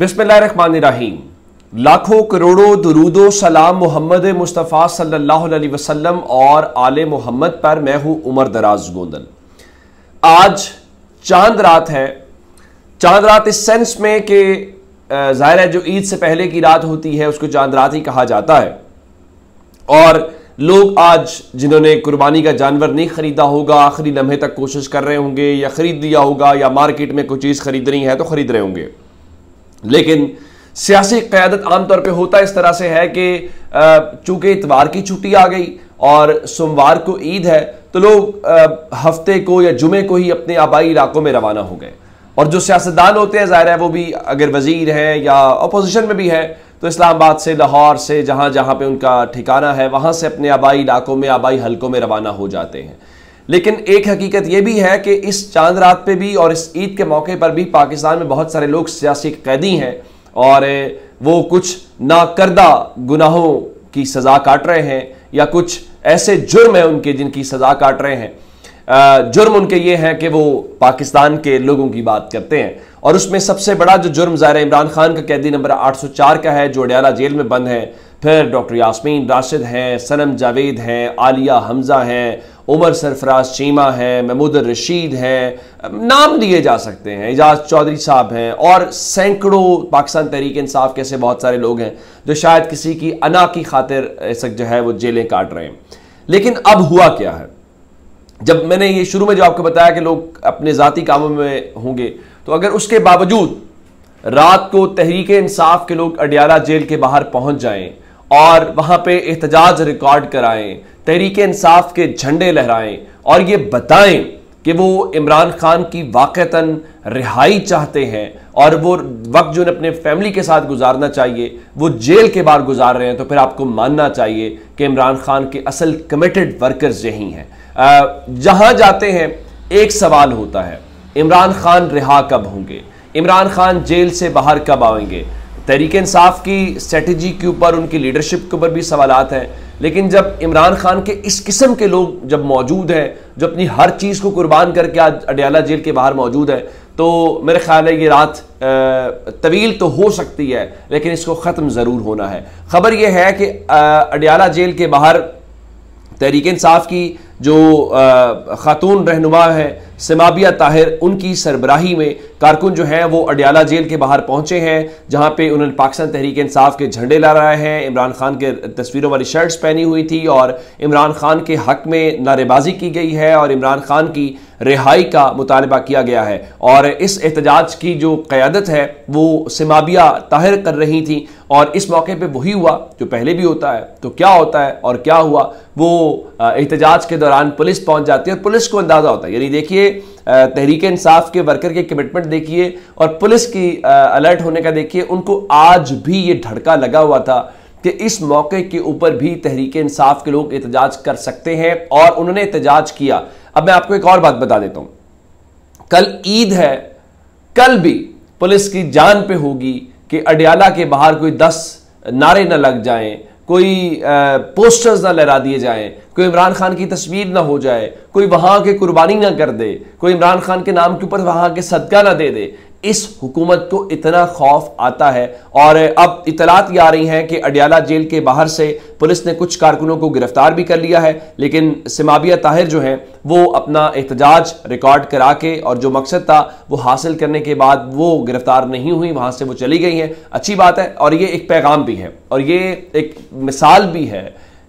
बिस्मिल्लाहिर्रहमानिर्रहीम। लाखों करोड़ों दुरूदो सलाम मोहम्मद मुस्तफ़ा सल्लल्लाहु अलैहि वसल्लम और आले मोहम्मद पर। मैं हूँ उमर दराज गोंदल। आज चांद रात है। चांद रात इस सेंस में कि ज़ाहिर है जो ईद से पहले की रात होती है उसको चांद रात ही कहा जाता है। और लोग आज जिन्होंने कुर्बानी का जानवर नहीं ख़रीदा होगा आखिरी लम्हे तक कोशिश कर रहे होंगे, या ख़रीद लिया होगा, या मार्केट में कोई चीज़ ख़रीदनी है तो ख़रीद रहे होंगे। लेकिन सियासी क़यादत आमतौर पर होता इस तरह से है कि चूँकि इतवार की छुट्टी आ गई और सोमवार को ईद है तो लोग हफ्ते को या जुमे को ही अपने आबाई इलाकों में रवाना हो गए। और जो सियासतदान होते हैं ज़ाहिर है वो भी अगर वज़ीर हैं या अपोजिशन में भी हैं तो इस्लामाबाद से, लाहौर से, जहाँ जहाँ पे उनका ठिकाना है वहाँ से अपने आबाई इलाकों में, आबाई हलकों में रवाना हो जाते हैं। लेकिन एक हकीकत ये भी है कि इस चांद रात पे भी और इस ईद के मौके पर भी पाकिस्तान में बहुत सारे लोग सियासी कैदी हैं और वो कुछ नाकर्दा गुनाहों की सज़ा काट रहे हैं या कुछ ऐसे जुर्म हैं उनके जिनकी सज़ा काट रहे हैं। जुर्म उनके ये हैं कि वो पाकिस्तान के लोगों की बात करते हैं और उसमें सबसे बड़ा जो जुर्म ज़ाहिर इमरान खान का कैदी नंबर 804 का है जो अडियाला जेल में बंद है। फिर डॉक्टर यास्मीन राशिद हैं, सलम जावेद हैं, आलिया हमज़ा हैं, उमर सरफराज चीमा हैं, महमूद रशीद हैं, नाम लिए जा सकते हैं, एजाज चौधरी साहब हैं और सैकड़ों पाकिस्तान तहरीक इंसाफ के ऐसे बहुत सारे लोग हैं जो शायद किसी की अना की खातिर ऐसा जो है वो जेलें काट रहे हैं। लेकिन अब हुआ क्या है? जब मैंने ये शुरू में जो आपको बताया कि लोग अपने ज़ाती कामों में होंगे तो अगर उसके बावजूद रात को तहरीके इंसाफ के लोग अडियाला जेल के बाहर पहुंच जाएं और वहाँ पे एहतजाज रिकॉर्ड कराएं, तहरीके इंसाफ के झंडे लहराएं और ये बताएं कि वो इमरान खान की वाक़तन रिहाई चाहते हैं और वो वक्त जो अपने फैमिली के साथ गुजारना चाहिए वो जेल के बाहर गुजार रहे हैं, तो फिर आपको मानना चाहिए कि इमरान खान के असल कमिटेड वर्कर्स यही हैं। जहाँ जाते हैं एक सवाल होता है, इमरान खान रिहा कब होंगे, इमरान खान जेल से बाहर कब आएंगे? तहरीके इंसाफ की स्ट्रेटजी के ऊपर, उनकी लीडरशिप के ऊपर भी सवालात हैं। लेकिन जब इमरान खान के इस किस्म के लोग जब मौजूद हैं जो अपनी हर चीज़ को कुर्बान करके आज अडियाला जेल के बाहर मौजूद है तो मेरे ख्याल है ये रात तवील तो हो सकती है लेकिन इसको ख़त्म ज़रूर होना है। ख़बर यह है कि अडियाला जेल के बाहर तहरीके इंसाफ की जो खातून रहनुमा हैं समाबिया ताहिर, उनकी सरबराही में कारकुन जो हैं वो अडियाला जेल के बाहर पहुंचे हैं जहां पे उन्होंने पाकिस्तान तहरीक इंसाफ के झंडे लहराए हैं, इमरान खान के तस्वीरों वाली शर्ट्स पहनी हुई थी और इमरान खान के हक में नारेबाजी की गई है और इमरान खान की रिहाई का मुतालबा किया गया है। और इस एहतजाज की जो क़यादत है वो समाबिया ताहिर कर रही थी और इस मौके पर वही हुआ जो पहले भी होता है। तो क्या होता है और क्या हुआ? वो एहतजाज के दौरान पुलिस पहुंच जाती है और पुलिस को अंदाज़ा होता है, यानी देखिए तहरीक इंसाफ के वर्कर के कमिटमेंट देखिए और पुलिस की अलर्ट होने का देखिए। उनको आज भी ये धड़का लगा हुआ था कि इस मौके के ऊपर भी तहरीक इंसाफ के लोग एहतजाज कर सकते हैं और उन्होंने एहतजाज किया। अब मैं आपको एक और बात बता देता हूं, कल ईद है, कल भी पुलिस की जान पे होगी कि अडियाला के बाहर कोई 10 नारे ना लग जाएं, कोई पोस्टर्स ना लहरा दिए जाएं, कोई इमरान खान की तस्वीर ना हो जाए, कोई वहाँ के कुर्बानी ना कर दे, कोई इमरान खान के नाम के ऊपर वहाँ के सदका ना दे दे। इस हुकूमत को इतना खौफ आता है। और अब इतलात ये आ रही हैं कि अडियाला जेल के बाहर से पुलिस ने कुछ कारकुनों को गिरफ्तार भी कर लिया है लेकिन समाबिया ताहिर जो हैं वो अपना एहतजाज रिकॉर्ड करा के और जो मकसद था वो हासिल करने के बाद वो गिरफ्तार नहीं हुई, वहाँ से वो चली गई हैं। अच्छी बात है और ये एक पैगाम भी है और ये एक मिसाल भी है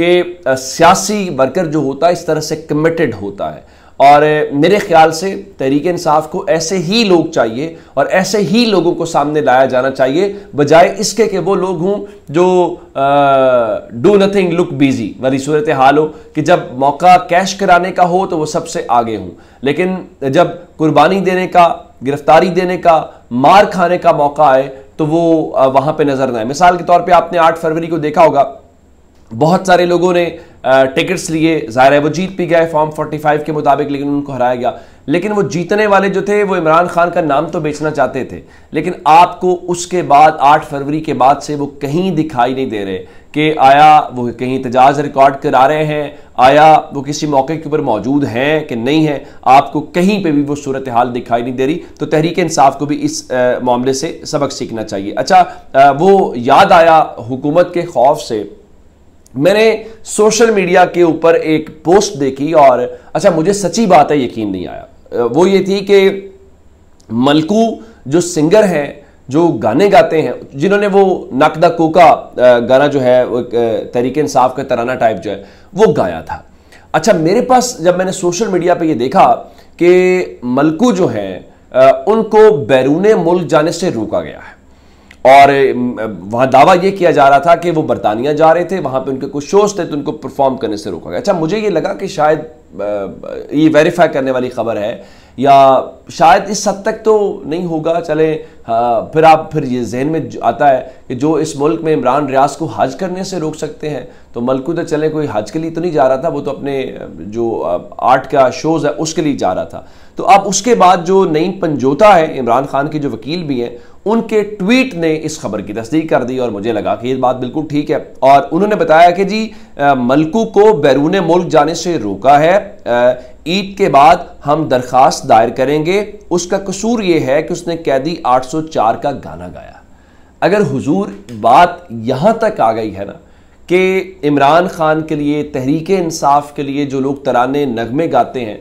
कि सियासी वर्कर जो होता है इस तरह से कमिटेड होता है। और मेरे ख्याल से तहरीक इंसाफ को ऐसे ही लोग चाहिए और ऐसे ही लोगों को सामने लाया जाना चाहिए बजाय इसके कि वो लोग हों जो डू नथिंग लुक बिजी वाली सूरत हाल हो कि जब मौका कैश कराने का हो तो वो सबसे आगे हों, लेकिन जब कुर्बानी देने का, गिरफ्तारी देने का, मार खाने का मौका आए तो वो वहाँ पे नज़र ना आए। मिसाल के तौर पर आपने 8 फरवरी को देखा होगा बहुत सारे लोगों ने टिकट्स लिए, ज़ाहिर है वो जीत भी गए फॉर्म 45 के मुताबिक लेकिन उनको हराया गया। लेकिन वो जीतने वाले जो थे वो इमरान खान का नाम तो बेचना चाहते थे, लेकिन आपको उसके बाद 8 फरवरी के बाद से वो कहीं दिखाई नहीं दे रहे कि आया वो कहीं एहतजाज रिकॉर्ड करा रहे हैं, आया वो किसी मौके के ऊपर मौजूद हैं कि नहीं है, आपको कहीं पे भी वो सूरत हाल दिखाई नहीं दे रही। तो तहरीक इंसाफ को भी इस मामले से सबक सीखना चाहिए। अच्छा, वो याद आया, हुकूमत के खौफ से मैंने सोशल मीडिया के ऊपर एक पोस्ट देखी और अच्छा, मुझे सच्ची बात है यकीन नहीं आया। वो ये थी कि मलकू जो सिंगर हैं, जो गाने गाते हैं, जिन्होंने वो नकदा कोका गाना जो है तहरीके इंसाफ का तराना टाइप जो है वो गाया था। अच्छा, मेरे पास जब मैंने सोशल मीडिया पे ये देखा कि मलकू जो है उनको बैरूने मुल्क जाने से रोका गया है और वहाँ दावा ये किया जा रहा था कि वो बरतानिया जा रहे थे, वहाँ पे उनके कुछ शोज थे तो उनको परफॉर्म करने से रोका गया। अच्छा, मुझे ये लगा कि शायद ये वेरीफाई करने वाली खबर है या शायद इस हद तक तो नहीं होगा, चले हाँ, फिर ये जहन में आता है कि जो इस मुल्क में इमरान रियाज को हज करने से रोक सकते हैं तो मलकू तो चले कोई हज के लिए तो नहीं जा रहा था, वो तो अपने जो आर्ट का शोज़ है उसके लिए जा रहा था। तो अब उसके बाद जो नईम पंजोता है, इमरान खान के जो वकील भी हैं, उनके ट्वीट ने इस खबर की तस्दीक कर दी और मुझे लगा कि ये बात बिल्कुल ठीक है। और उन्होंने बताया कि जी मलकू को बैरून मुल्क जाने से रोका है, ईद के बाद हम दरख्वास्त दायर करेंगे, उसका कसूर ये है कि उसने कैदी 804 का गाना गाया। अगर हुजूर बात यहाँ तक आ गई है ना कि इमरान खान के लिए, तहरीक इंसाफ के लिए जो लोग तराने नगमे गाते हैं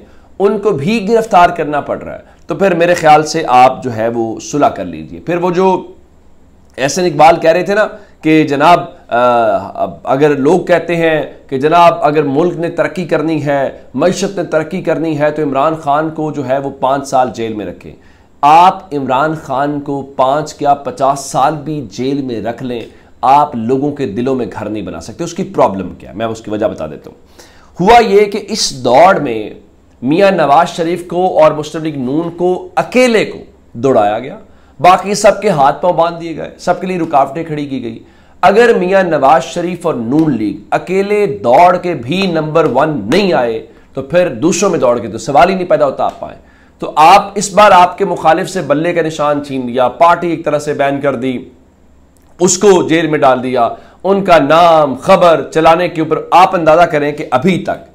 उनको भी गिरफ्तार करना पड़ रहा है, तो फिर मेरे ख्याल से आप जो है वो सुलह कर लीजिए। फिर वो जो एहसन इकबाल कह रहे थे ना कि जनाब अगर लोग कहते हैं कि जनाब अगर मुल्क ने तरक्की करनी है, मईशत ने तरक्की करनी है तो इमरान खान को जो है वो 5 साल जेल में रखें, आप इमरान खान को 5 क्या 50 साल भी जेल में रख लें, आप लोगों के दिलों में घर नहीं बना सकते। उसकी प्रॉब्लम क्या है, मैं उसकी वजह बता देता हूँ। हुआ ये कि इस दौड़ में मियां नवाज शरीफ को और मुस्लिम लीग नून को अकेले को दौड़ाया गया, बाकी सबके हाथ पांव बांध दिए गए, सबके लिए रुकावटें खड़ी की गई। अगर मियां नवाज शरीफ और नून लीग अकेले दौड़ के भी नंबर 1 नहीं आए तो फिर दूसरों में दौड़ के तो सवाल ही नहीं पैदा होता आप आए। तो आप इस बार आपके मुखालिफ से बल्ले का निशान छीन लिया, पार्टी एक तरह से बैन कर दी, उसको जेल में डाल दिया, उनका नाम खबर चलाने के ऊपर आप अंदाजा करें कि अभी तक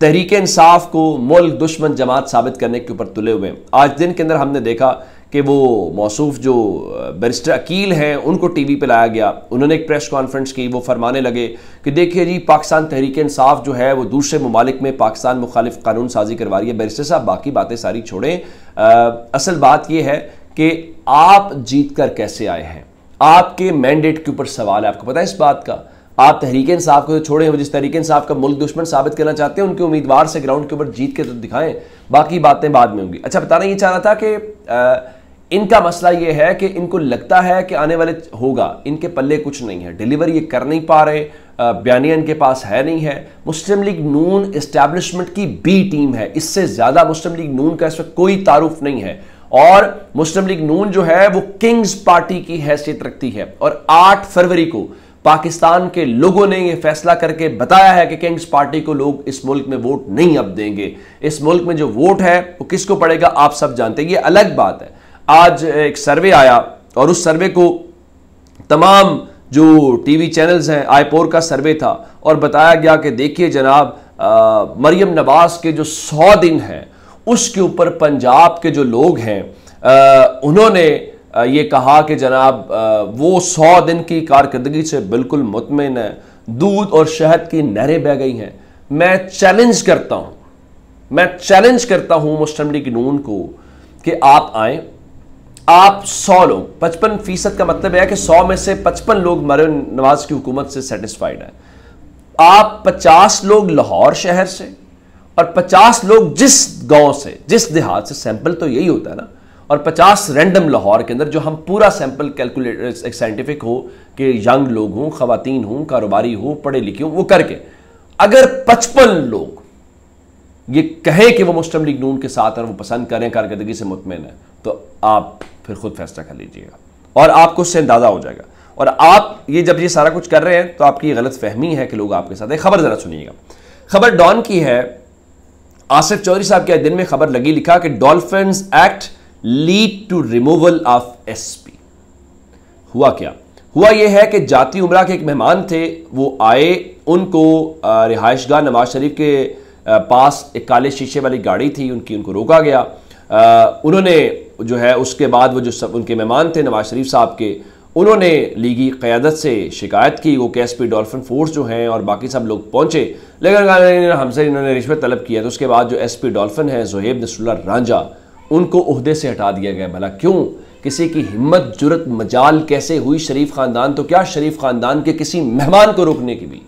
तहरीके इंसाफ को मुल्क दुश्मन जमात साबित करने के ऊपर तुले हुए हैं। आज दिन के अंदर हमने देखा कि वो मौसूफ जो बैरिस्टर अकील हैं उनको टीवी पे लाया गया, उन्होंने एक प्रेस कॉन्फ्रेंस की, वो फरमाने लगे कि देखिए जी पाकिस्तान तहरीके इंसाफ जो है वो दूसरे ममालिक में पाकिस्तान मुखालिफ कानून साजी करवा रही है। बैरिस्टर साहब बाकी बातें सारी छोड़ें, असल बात यह है कि आप जीत कर कैसे आए हैं, आपके मैंडेट के ऊपर सवाल है। आपको पता है इस बात का, आप तहरीके इंसाफ को तो छोड़े हो, जिस तहरीके इंसाफ का मुल्क दुश्मन साबित करना चाहते हैं उनके उम्मीदवार से ग्राउंड के ऊपर जीत के तो दिखाएं, बाकी बातें बाद में होंगी। अच्छा, बताना ये चाह रहा था कि इनका मसला ये है कि इनको लगता है कि आने वाले होगा, इनके पल्ले कुछ नहीं है, डिलीवर ये कर नहीं पा रहे, बयानिया इनके पास है नहीं है। मुस्लिम लीग नून इस्टेब्लिशमेंट की बी टीम है, इससे ज़्यादा मुस्लिम लीग नून का इस वक्त कोई तारुफ नहीं है और मुस्लिम लीग नून जो है वो किंग्स पार्टी की हैसियत रखती है। और 8 फरवरी को पाकिस्तान के लोगों ने यह फैसला करके बताया है कि किंग्स पार्टी को लोग इस मुल्क में वोट नहीं अब देंगे। इस मुल्क में जो वोट है वो किसको पड़ेगा आप सब जानते हैं, ये अलग बात है। आज एक सर्वे आया और उस सर्वे को तमाम जो टीवी चैनल्स हैं, आईपोर का सर्वे था और बताया गया कि देखिए जनाब मरियम नवाज के जो 100 दिन हैं उसके ऊपर पंजाब के जो लोग हैं उन्होंने ये कहा कि जनाब वो 100 दिन की कारकर्दगी से बिल्कुल मुतमिन है, दूध और शहद की नहरें बह गई हैं। मैं चैलेंज करता हूं मुस्लिम लीग नून को कि आप आए, आप 100 लोग, 55% का मतलब है कि 100 में से 55 लोग मरियम नवाज की हुकूमत से सेटिस्फाइड हैं, आप 50 लोग लाहौर शहर से और 50 लोग जिस गांव से, जिस देहात से, सैंपल तो यही होता है ना, और 50 रैंडम लाहौर के अंदर जो हम पूरा सैंपल कैलकुलेट, एक साइंटिफिक हो कि यंग लोग हों, ख़वातीन हों, कारोबारी हो, पढ़े लिखे हों, वो करके अगर 55 लोग ये कहें कि वो मुस्लिम लीग नून के साथ और वो पसंद करें, कारकर्दगी से मुतमिन है, तो आप फिर खुद फैसला कर लीजिएगा और आपको उससे अंदाज़ा हो जाएगा। और आप ये जब ये सारा कुछ कर रहे हैं तो आपकी गलत फहमी है कि लोग आपके साथ हैं। खबर ज़रा सुनिएगा, खबर डॉन की है आसिफ चौधरी साहब के दिन में खबर लगी, लिखा कि dolphins act lead to removal of SP. हुआ क्या? हुआ यह है कि जाती उमरा के एक मेहमान थे, वो आए, उनको रिहाइशगाह नवाज शरीफ के पास एक काले शीशे वाली गाड़ी थी उनकी, उनको रोका गया। उन्होंने जो है उसके बाद वो जो सब उनके मेहमान थे नवाज शरीफ साहब के, उन्होंने लीगी क़यादत से शिकायत की, वो एसपी डॉल्फिन फोर्स जो हैं और बाकी सब लोग पहुँचे, लेकिन हमसे इन्होंने रिश्वत तलब किया। तो उसके बाद जो एसपी डॉल्फिन है जोहैब नसरुल्लाह रांझा, उनको उहदे से हटा दिया गया। भला क्यों? किसी की हिम्मत, जुरत, मजाल कैसे हुई? शरीफ ख़ानदान तो क्या, शरीफ ख़ानदान के किसी मेहमान को रोकने की भी।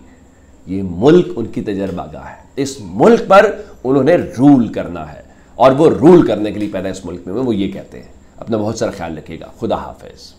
ये मुल्क उनकी तजर्बागाह है, इस मुल्क पर उन्होंने रूल करना है और वो रूल करने के लिए पैदा इस मुल्क में वो ये कहते हैं। अपना बहुत सारा ख्याल रखिएगा, खुदा हाफिज़।